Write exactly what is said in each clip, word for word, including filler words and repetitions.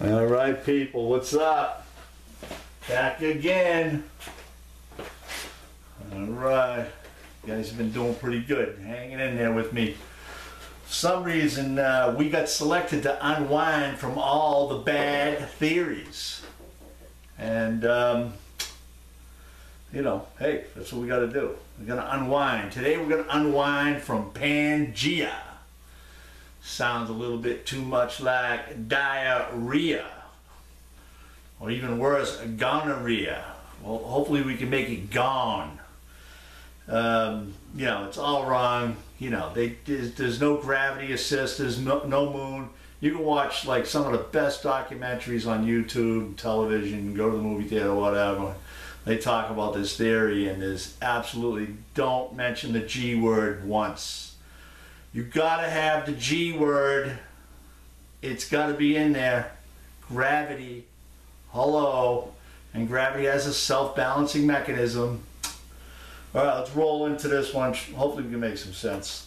All right, people, what's up? Back again. All right, you guys have been doing pretty good, hanging in there with me. For some reason, uh, we got selected to unwind from all the bad theories. And, um, you know, hey, that's what we got to do. We're going to unwind. Today we're going to unwind from Pangaea. Sounds a little bit too much like diarrhea, or even worse, gonorrhea. Well, hopefully we can make it gone. Um, you know, it's all wrong. You know, they, there's, there's no gravity assist, there's no, no moon. You can watch like some of the best documentaries on YouTube, television, go to the movie theater, whatever. They talk about this theory and there's absolutely, don't mention the G word once. You gotta have the G word. It's gotta be in there. Gravity. Hello. And gravity has a self-balancing mechanism. Alright, let's roll into this one. Hopefully we can make some sense.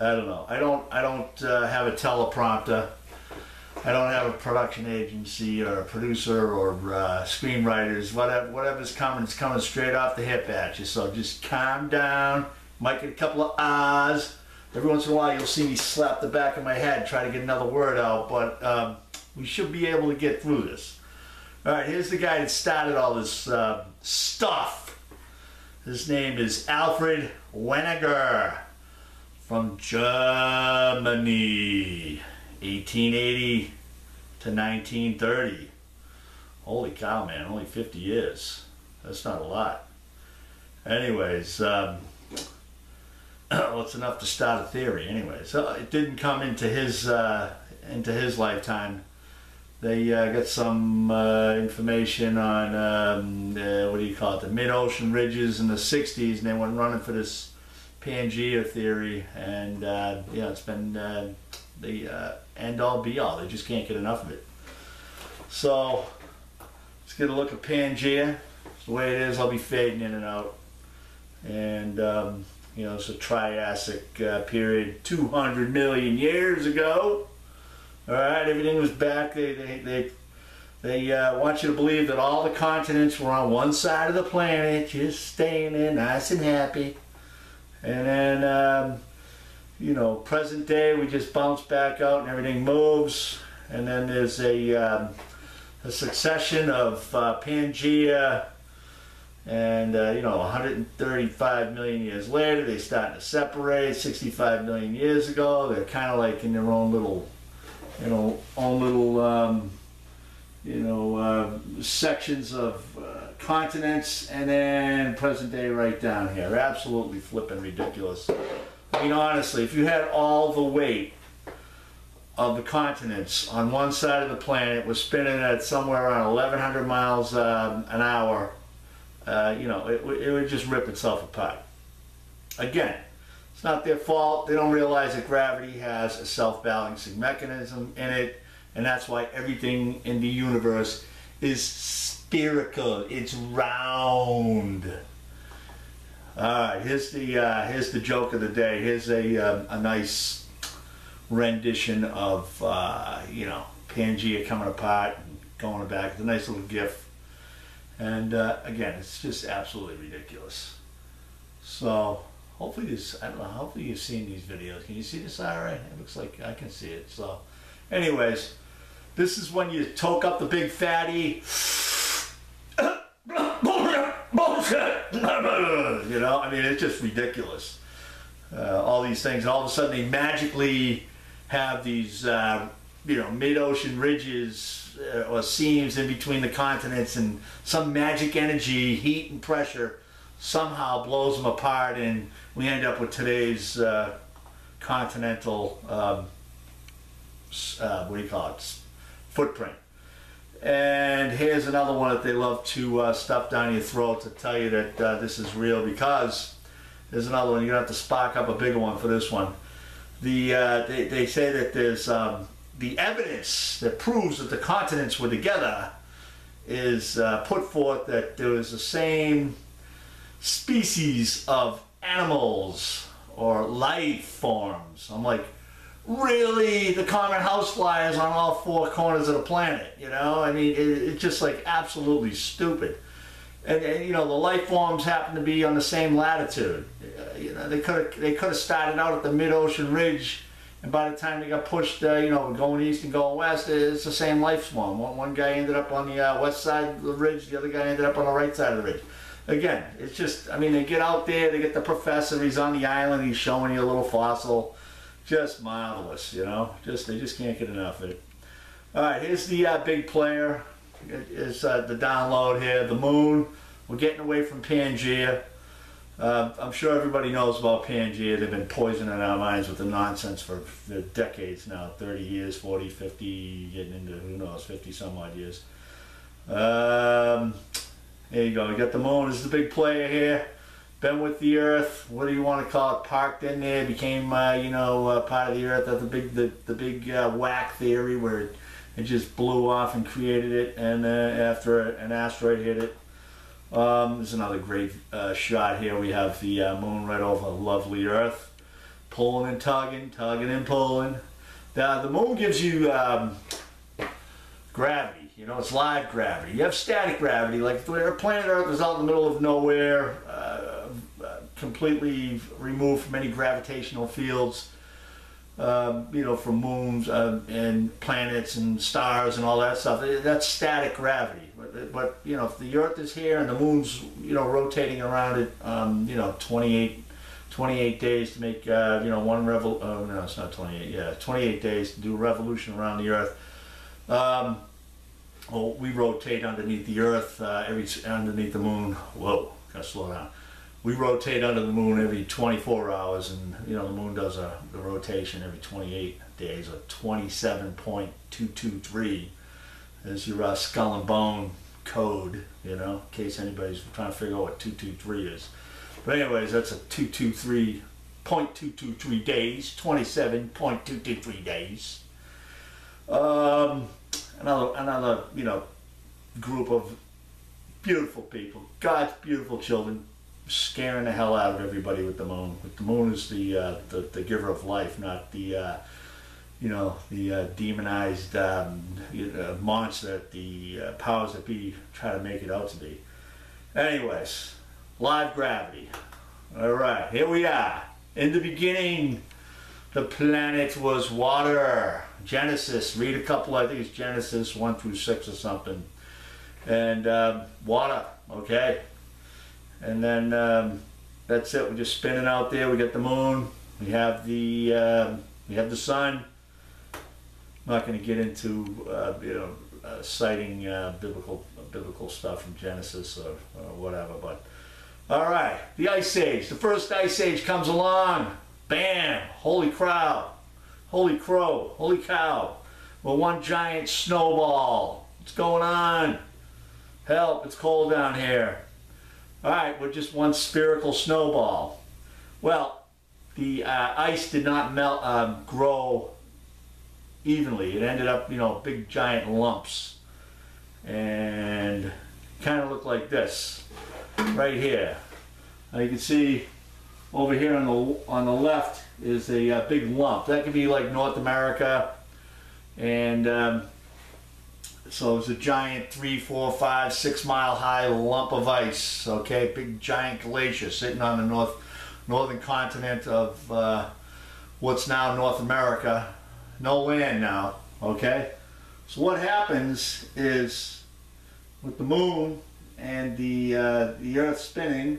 I don't know. I don't I don't uh, have a teleprompter. I don't have a production agency or a producer or uh, screenwriters. Whatever whatever's coming, it's coming straight off the hip at you. So just calm down. Might get a couple of ahs. Every once in a while you'll see me slap the back of my head and try to get another word out, but um, we should be able to get through this. Alright, here's the guy that started all this uh, stuff. His name is Alfred Wegener from Germany, eighteen eighty to nineteen thirty. Holy cow, man, only fifty years. That's not a lot. Anyways, um, well, it's enough to start a theory anyway. So it didn't come into his uh, into his lifetime. They uh, got some uh, information on um, uh, what do you call it, the mid-ocean ridges in the sixties, and they went running for this Pangaea theory. And uh, yeah, it's been uh, the uh, end-all be-all. They just can't get enough of it. So let's get a look at Pangaea. It's the way it is. I'll be fading in and out. And um, you know, it's a Triassic uh, period, two hundred million years ago. All right, everything was back. They they they, they uh, want you to believe that all the continents were on one side of the planet, just staying there, nice and happy. And then, um, you know, present day, we just bounce back out and everything moves. And then there's a um, a succession of uh, Pangaea. And, uh, you know, one hundred thirty-five million years later, they're starting to separate. sixty-five million years ago, they're kind of like in their own little, you know, own little, um, you know, uh, sections of uh, continents. And then present day right down here. Absolutely flipping ridiculous. I mean, honestly, if you had all the weight of the continents on one side of the planet, was spinning at somewhere around eleven hundred miles um, an hour, Uh, you know, it, it would just rip itself apart. Again, it's not their fault. They don't realize that gravity has a self-balancing mechanism in it, and that's why everything in the universe is spherical. It's round. Alright, here's the uh, here's the joke of the day. Here's a um, a nice rendition of uh, you know, Pangaea coming apart and going back. It's a nice little gif. And uh, again, it's just absolutely ridiculous. So hopefully this, I don't know, hopefully you've seen these videos. Can you see this all right? It looks like I can see it. So anyways, this is when you toke up the big fatty. You know, I mean, it's just ridiculous. Uh, all these things, all of a sudden they magically have these, uh, you know, mid-ocean ridges or seams in between the continents, and some magic energy, heat and pressure, somehow blows them apart, and we end up with today's uh, continental um, uh, what do you call it, footprint. And here's another one that they love to uh, stuff down your throat to tell you that uh, this is real, because there's another one. You're gonna have to spark up a bigger one for this one. The uh, they, they say that there's um, the evidence that proves that the continents were together is uh, put forth that there was the same species of animals or life forms. I'm like, really the common housefly is on all four corners of the planet, you know? I mean, it, it's just like absolutely stupid. And, and, you know, the life forms happen to be on the same latitude. Uh, you know, they could have they could have started out at the mid-ocean ridge, and by the time they got pushed, uh, you know, going east and going west, it's the same life form. One, one guy ended up on the uh, west side of the ridge, the other guy ended up on the right side of the ridge. Again, it's just, I mean, they get out there, they get the professor, he's on the island, he's showing you a little fossil. Just marvelous, you know. Just They just can't get enough of it. All right, here's the uh, big player. It's uh, the download here, the moon. We're getting away from Pangaea. Uh, I'm sure everybody knows about Pangaea. They've been poisoning our minds with the nonsense for, for decades now, thirty years, forty, fifty, getting into, who knows, fifty some odd years. Um, there you go. We got the moon. This is the big player here. Been with the Earth, what do you want to call it, parked in there, became, uh, you know, uh, part of the Earth, the big, the, the big uh, whack theory where it, it just blew off and created it, and uh, after an asteroid hit it. Um, there's another great uh, shot here. We have the uh, moon right over lovely Earth, pulling and tugging, tugging and pulling. Now, the moon gives you um, gravity. You know, it's live gravity. You have static gravity, like where planet Earth is out in the middle of nowhere, uh, uh, completely removed from any gravitational fields, uh, you know, from moons uh, and planets and stars and all that stuff. That's static gravity. But, but, you know, if the Earth is here and the moon's, you know, rotating around it, um, you know, twenty-eight days to make, uh, you know, one revol... Oh, no, it's not twenty-eight. Yeah, twenty-eight days to do a revolution around the Earth. Um... Oh, we rotate underneath the Earth, uh, every underneath the moon. Whoa, gotta slow down. We rotate under the moon every twenty-four hours, and you know the moon does a the rotation every twenty-eight days, or twenty-seven point two two three. There's your uh, skull and bone code, you know, in case anybody's trying to figure out what two two three is. But anyways, that's a two two three point two two three days, twenty-seven point two two three days. Um. Another, another, you know, group of beautiful people, God's beautiful children, scaring the hell out of everybody with the moon. With the moon is the, uh, the the giver of life, not the, uh, you know, the uh, demonized um, you know, monster that the uh, powers that be try to make it out to be. Anyways, live gravity. All right, here we are. In the beginning, the planet was water. Genesis, read a couple, I think it's Genesis one through six or something. And um, water, okay. And then um, that's it, we're just spinning out there. We got the moon, we have the, uh, we have the sun. I'm not gonna get into, uh, you know, uh, citing uh, biblical, uh, biblical stuff from Genesis or, or whatever, but. All right, the Ice Age, the first Ice Age comes along. Bam! Holy crow! Holy crow! Holy cow! We're one giant snowball. What's going on? Help! It's cold down here. All right, we're just one spherical snowball. Well, the uh, ice did not melt, uh, grow evenly. It ended up, you know, big giant lumps, and kind of looked like this right here. Now you can see. Over here on the on the left is a uh, big lump. That could be like North America, and um, so it's a giant three, four, five, six mile high lump of ice. Okay, big giant glacier sitting on the north northern continent of uh, what's now North America. No land now. Okay, so what happens is with the moon and the uh, the Earth spinning.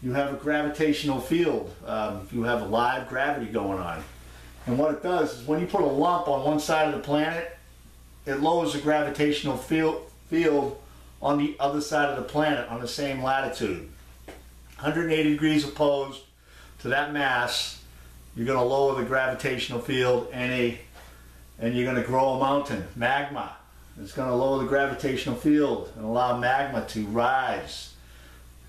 You have a gravitational field. Um, you have live gravity going on. And what it does is when you put a lump on one side of the planet, it lowers the gravitational field, field on the other side of the planet on the same latitude. one hundred eighty degrees opposed to that mass, you're going to lower the gravitational field and, a, and you're going to grow a mountain, magma. It's going to lower the gravitational field and allow magma to rise.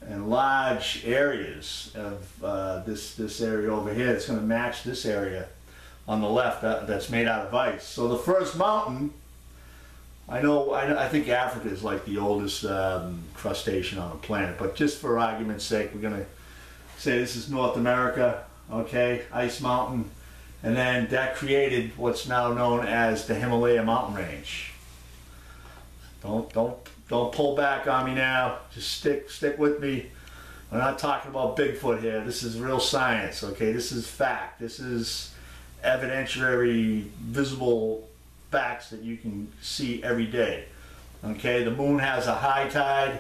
And large areas of uh, this this area over here, it's going to match this area on the left that, that's made out of ice. So the first mountain, I know, I, I think Africa is like the oldest um, crustacean on the planet, but just for argument's sake, we're going to say this is North America, okay, ice mountain, And then that created what's now known as the Himalaya mountain range. Don't don't don't pull back on me now. Just stick stick with me. We're not talking about Bigfoot here. This is real science, okay? This is fact. This is evidentiary, visible facts that you can see every day. Okay, the moon has a high tide,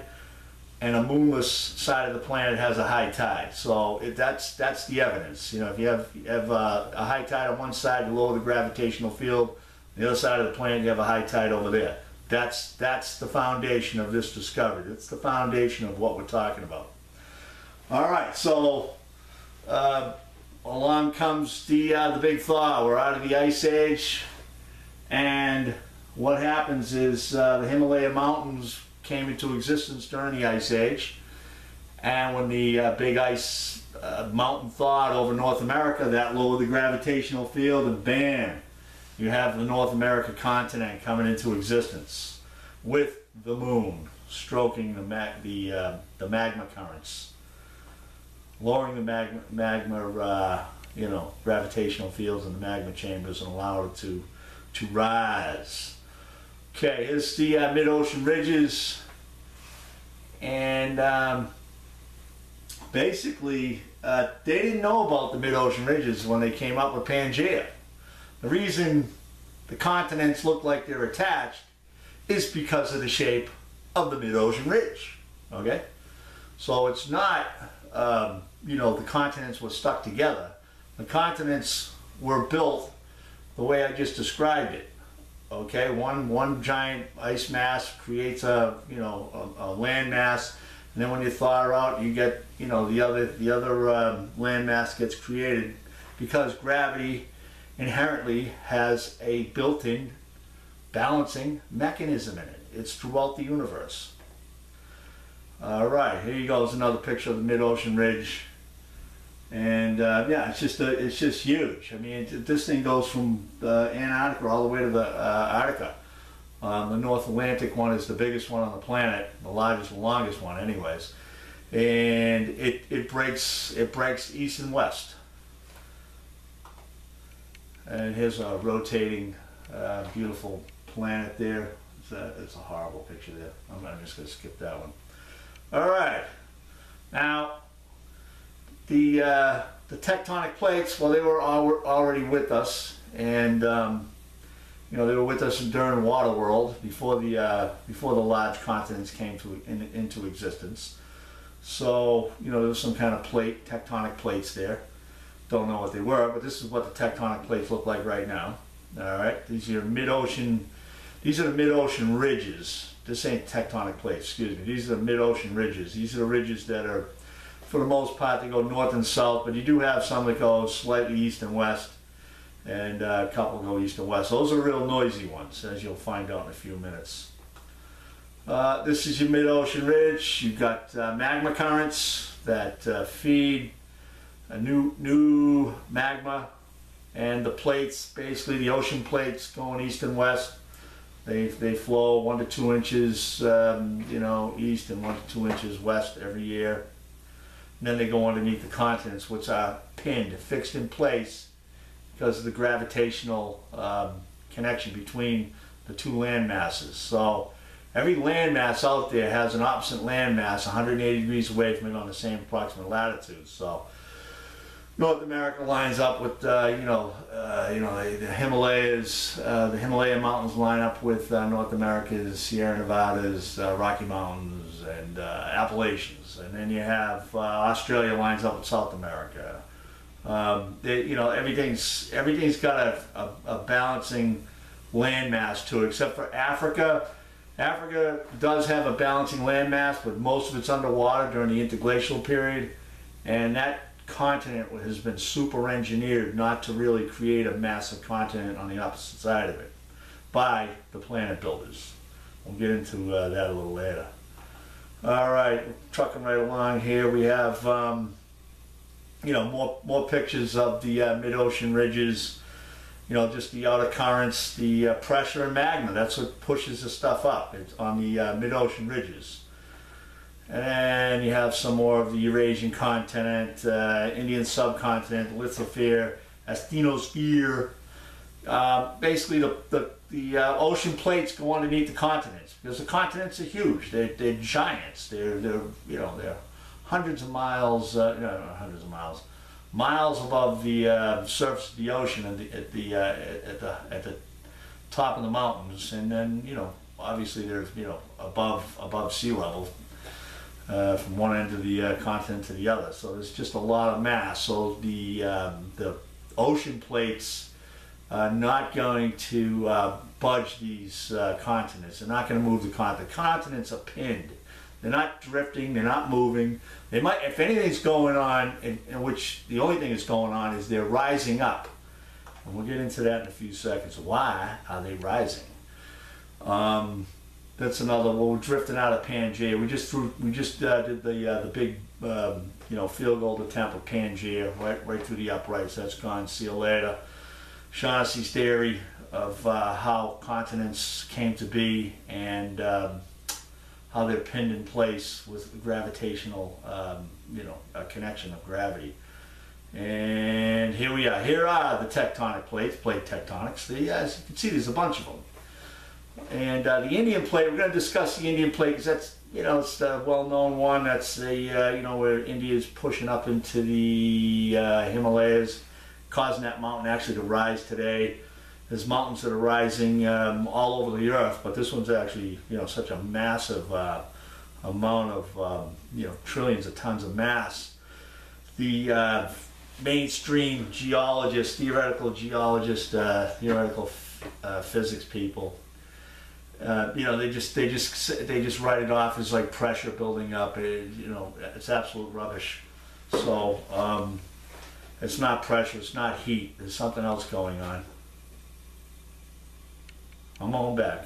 and a moonless side of the planet has a high tide. So it, that's that's the evidence. You know, if you have you have uh, a high tide on one side, you lower the gravitational field. On the other side of the planet, you have a high tide over there. That's that's the foundation of this discovery. It's the foundation of what we're talking about. All right, so uh, along comes the uh, the big thaw. We're out of the ice age, and what happens is uh, the Himalaya mountains came into existence during the ice age, and when the uh, big ice uh, mountain thawed over North America, that lowered the gravitational field, and bam, you have the North America continent coming into existence with the moon stroking the ma the uh, the magma currents, lowering the magma magma uh, you know, gravitational fields in the magma chambers, and allowing it to to rise. Okay, here's the uh, mid-ocean ridges, and um, basically uh, they didn't know about the mid-ocean ridges when they came up with Pangaea. The reason the continents look like they're attached is because of the shape of the mid-ocean ridge, okay? So it's not, um, you know, the continents were stuck together. The continents were built the way I just described it. Okay, one one giant ice mass creates a you know a, a land mass, and then when you thaw it out, you get you know the other the other um, land mass gets created, because gravity inherently has a built-in balancing mechanism in it. It's throughout the universe. All right, here you go. There's another picture of the mid-ocean ridge, and uh, yeah, it's just a, it's just huge. I mean, it, this thing goes from uh, Antarctica all the way to the uh, Arctica. Um, the North Atlantic one is the biggest one on the planet, the largest, and longest one, anyways. And it it breaks it breaks east and west. And here's a rotating, uh, beautiful planet there. It's a, it's a horrible picture there. I'm, I'm just gonna skip that one. All right, now. The, uh, the tectonic plates, well, they were al already with us, and um, you know, they were with us during water world, before the uh, before the large continents came to in, into existence. So you know, there was some kind of plate tectonic plates there. Don't know what they were, but this is what the tectonic plates look like right now. All right, these are mid-ocean. These are the mid-ocean ridges. This ain't tectonic plates. Excuse me. These are the mid-ocean ridges. These are the ridges that are, for the most part, they go north and south, but you do have some that go slightly east and west, and uh, a couple go east and west. Those are real noisy ones, as you'll find out in a few minutes. Uh, this is your mid-ocean ridge. You've got uh, magma currents that uh, feed a new, new magma, and the plates, basically the ocean plates going east and west, they, they flow one to two inches um, you know, east and one to two inches west every year. And then they go underneath the continents, which are pinned, fixed in place, because of the gravitational um, connection between the two land masses. So every land mass out there has an opposite land mass one hundred eighty degrees away from it on the same approximate latitude. So North America lines up with uh, you know uh, you know the, the Himalayas, uh, the Himalaya mountains line up with uh, North America's Sierra Nevadas, uh, Rocky Mountains, and uh, Appalachians. And then you have uh, Australia lines up with South America. Um, they, you know, everything's everything's got a, a, a balancing landmass to it, except for Africa. Africa does have a balancing landmass, but most of it's underwater during the interglacial period, and that continent has been super engineered not to really create a massive continent on the opposite side of it by the planet builders. We'll get into uh, that a little later. All right, trucking right along here. We have, um, you know, more more pictures of the uh, mid-ocean ridges. You know, just the outer currents, the uh, pressure and magma. That's what pushes the stuff up. It's on the uh, mid-ocean ridges. And you have some more of the Eurasian continent, uh, Indian subcontinent, lithosphere, asthenosphere. Uh, basically, the, the, the uh, ocean plates go underneath the continents, because the continents are huge. They're, they're giants. They're, they're, you know, they're hundreds of miles, uh, no, not hundreds of miles, miles above the uh, surface of the ocean at the, at the, uh, at the, at the top of the mountains. And then, you know, obviously they're, you know, above, above sea level, uh, from one end of the uh, continent to the other. So there's just a lot of mass. So the, um, the ocean plates Uh, not going to uh, budge these uh, continents. They're not going to move the continents. The continents are pinned. They're not drifting. They're not moving. They might, if anything's going on, in, in which the only thing that's going on is they're rising up. And we'll get into that in a few seconds. Why are they rising? Um, that's another. Well, we're drifting out of Pangaea. We just threw, we just uh, did the uh, the big um, you know field goal attempt of Pangaea right right through the uprights. That's gone. See you later. Shaughnessy's theory of uh, how continents came to be and um, how they're pinned in place with gravitational, um, you know, a connection of gravity. And here we are. Here are the tectonic plates, plate tectonics. They, as you can see, there's a bunch of them. And uh, the Indian plate, we're going to discuss the Indian plate because that's, you know, it's a well-known one. That's the, uh, you know, where India's pushing up into the uh, Himalayas, causing that mountain actually to rise today. There's mountains that are rising um, all over the earth, but this one's actually, you know, such a massive uh, amount of, um, you know, trillions of tons of mass. The uh, mainstream geologists, theoretical geologists, uh, theoretical uh, physics people, uh, you know, they just they just they just write it off as like pressure building up. It, you know, it's absolute rubbish. So. Um, It's not pressure, it's not heat, there's something else going on. I'm on back.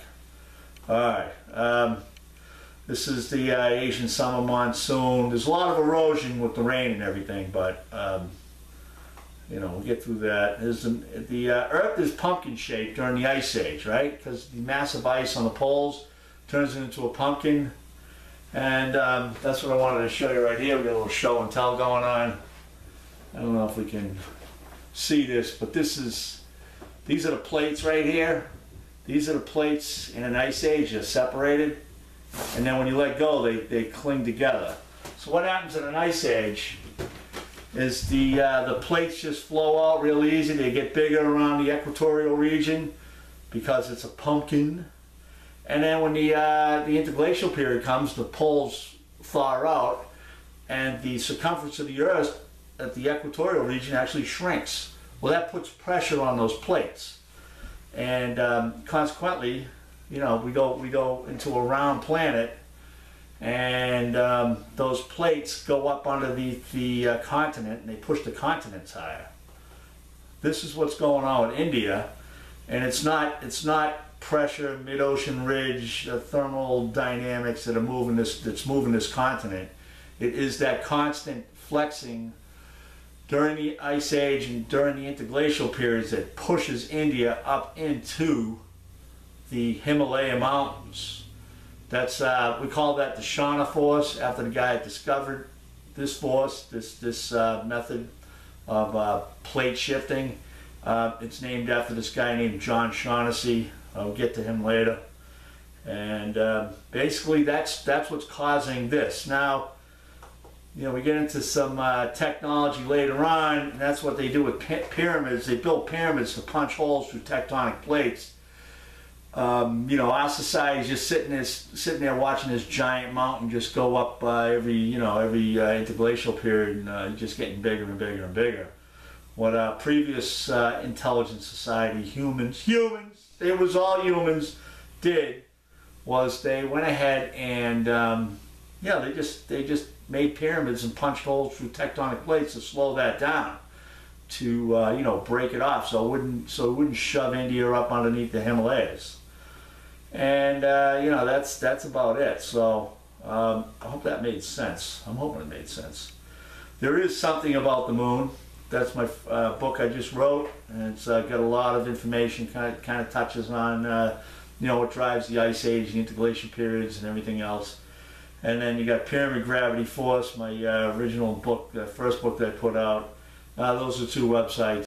Alright, um, this is the uh, Asian summer monsoon. There's a lot of erosion with the rain and everything, but um, you know, we'll get through that. There's an, the uh, Earth is pumpkin shaped during the Ice Age, right? Because the massive ice on the poles turns it into a pumpkin. And um, that's what I wanted to show you right here. We've got a little show and tell going on. I don't know if we can see this, but this is, these are the plates right here. These are the plates in an ice age. They're separated, and then when you let go, they, they cling together. So what happens in an ice age is the, uh, the plates just flow out real easy. They get bigger around the equatorial region because it's a pumpkin. And then when the, uh, the interglacial period comes, the poles thaw out, and the circumference of the Earth at the equatorial region actually shrinks. Well, that puts pressure on those plates, and um, consequently, you know, we go we go into a round planet, and um, those plates go up under the the uh, continent, and they push the continents higher. This is what's going on with India, and it's not it's not pressure, mid-ocean ridge, the thermal dynamics that are moving this that's moving this continent. It is that constant flexing during the Ice Age and during the interglacial periods that pushes India up into the Himalaya mountains. That's uh, we call that the Shauna Force, after the guy that discovered this force, this this uh, method of uh, plate shifting. Uh, it's named after this guy named John Shaughnessy. I'll get to him later. And uh, basically, that's that's what's causing this now. You know, we get into some uh, technology later on, and that's what they do with pyramids. They build pyramids to punch holes through tectonic plates. Um, you know, our society is just sitting there, sitting there watching this giant mountain just go up uh, every, you know, every uh, interglacial period, and uh, just getting bigger and bigger and bigger. What our previous uh, intelligent society, humans, humans, it was all humans, did was they went ahead and, um, yeah, they just, they just, made pyramids and punched holes through tectonic plates to slow that down, to uh, you know, break it off, so it wouldn't so it wouldn't shove India up underneath the Himalayas. And uh, you know, that's that's about it. So um, I hope that made sense. I'm hoping it made sense. There Is Something About the Moon. That's my uh, book I just wrote, and it's uh, got a lot of information. Kind of kind of touches on uh, you know, what drives the Ice Age, the interglacial periods, and everything else. And then you got Pyramid Gravity Force, my uh, original book, the first book that I put out. Uh, those are two websites.